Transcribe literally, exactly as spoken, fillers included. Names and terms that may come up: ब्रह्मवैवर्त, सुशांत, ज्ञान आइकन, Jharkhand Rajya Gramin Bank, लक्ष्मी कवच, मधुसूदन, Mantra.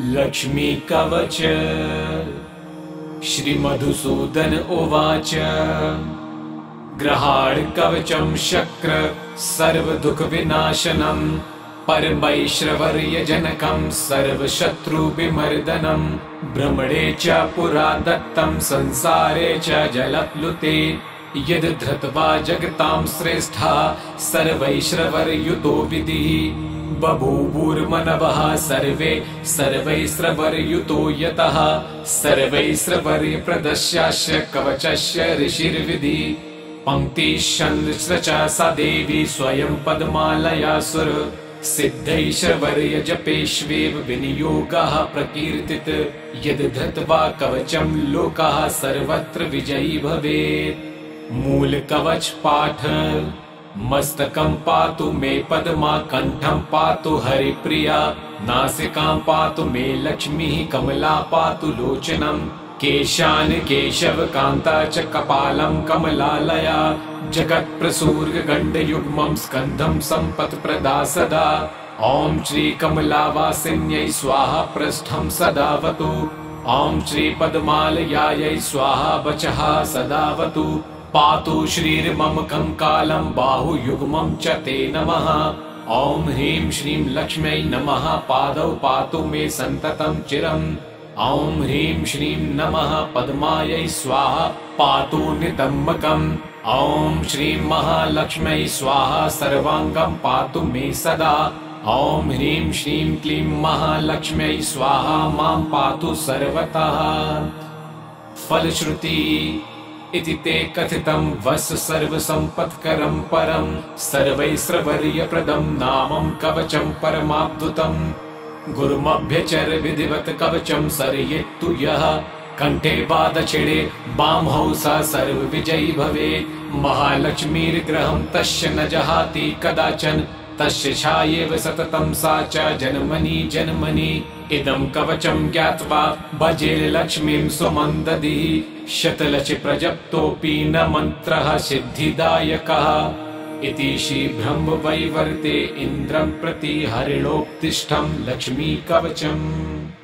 लक्ष्मी कवच श्री मधुसूदन उवाच ग्रहाण कवचम शक्र सर्व दुख विनाशनम परमैश्वर्य जनकम सर्व शत्रु विमर्दनम भ्रमणे च पुरा दत्तम संसारे च जलप्लुते यद धृत्वा जगतां श्रेष्ठा सर्वैश्वर्युतो विधि बभूवुर्मनवः सर्वे सर्वैश्वर्युतो यतः सर्वैश्वर्यप्रदस्यास्य कवचस्य ऋषिर्विधि पंक्तिश्चन्द्रश्रचा सा देवी स्वयं पद्मालया सुर सिद्धैश्वर्यजपेष्वेव विनियोगः प्रकीर्तित यद् धृत्वा कवचं लोकः सर्वत्र विजयी भवेत्। मूल कवच पाठ। मस्तकं पातु मे पद्मा कंठं पातु हरिप्रिया नासिकां पातु मे लक्ष्मी कमला पातु लोचनं केशान केशव कांता च कपालं कमलालया जगत्प्रसूर्गगण्डयुग्मं स्कन्धं सम्पत्प्रदा सदा ॐ श्री कमलावासिन्यै स्वाहा पृष्ठं सदावतु ॐ श्री पद्मालयायै स्वाहा वचः सदावतु पातु श्रीर्मम कंकालं बाहुयुग्मं च ते नमः ॐ ह्रीं श्रीं लक्ष्म्यै नमः पादौ पातु मे सन्ततं चिरं ॐ ह्रीं श्रीं नमः पद्मायै स्वाहा पातु नितम्बकं ॐ श्रीं महालक्ष्म्यै स्वाहा सर्वांगं पातु मे सदा ॐ ह्रीं श्रीं क्लीं महालक्ष्म्यै स्वाहा मां पातु सर्वतः। फलश्रुति इति ते कथितं वस् सर्वसम्पत्करं परं सर्वैश्वर्यप्रदं नामं कवचं परमाद्भुतं गुरुमभ्यचर विधिवत् कवचं सरयेत्तु यः कंठे पादछेदे बामहौ सा सर्वविजयी भवेत्। महालक्ष्मीर्ग्रहं तस्य न जहाति कदाचन तस्य छायेव सततं सा च जन्मनि जन्मनि इदं कवचं ज्ञात्वा भजे लक्ष्मीं सुमन्दधीः शतलचि प्रजप्तोऽपि न मन्त्रः सिद्धिदायकः। इति श्री ब्रह्मवैवर्ते इन्द्रं प्रति हरिणोपतिष्ठं लक्ष्मी कवचम्।